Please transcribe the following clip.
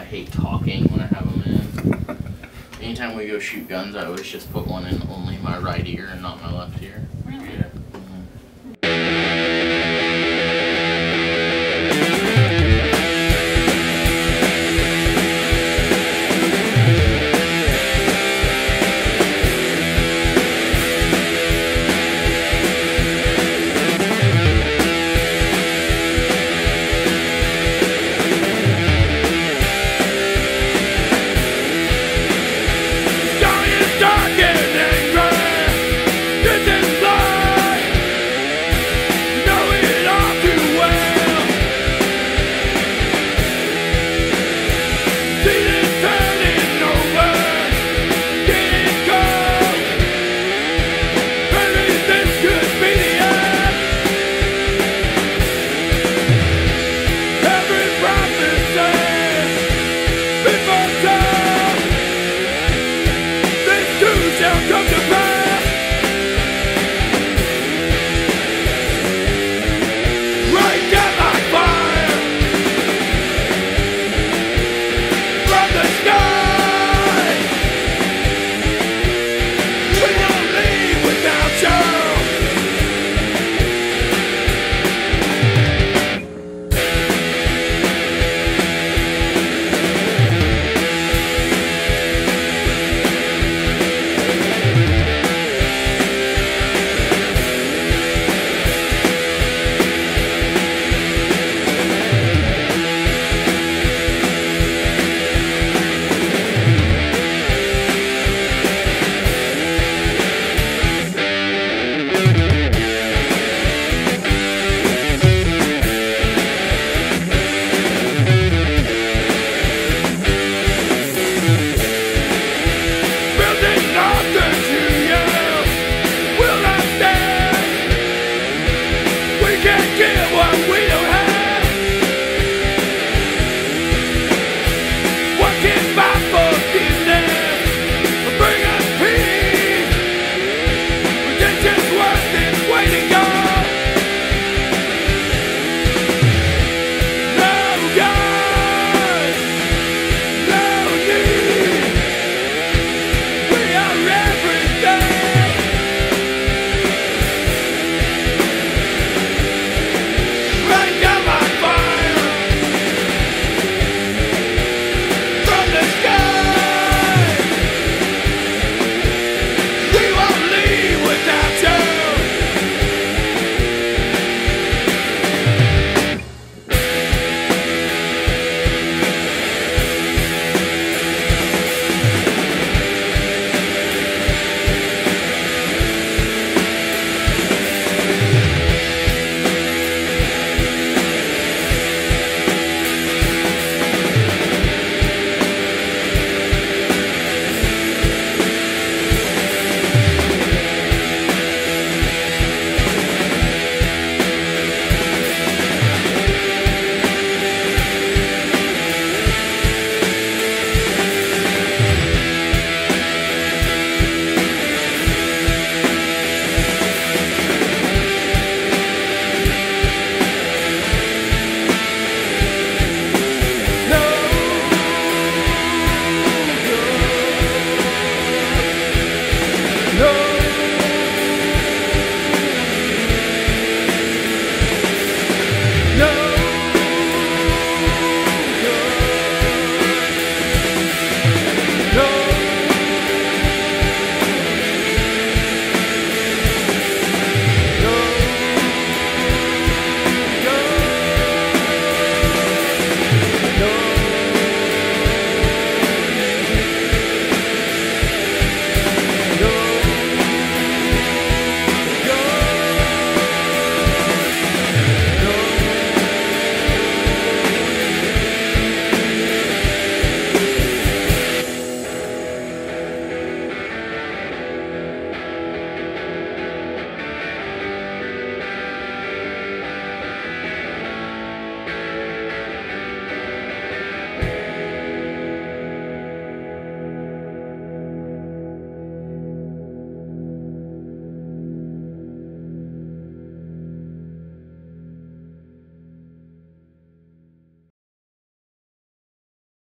I hate talking when I have them in. Anytime we go shoot guns, I always just put one in only my right ear and not my left ear. Really? Yeah.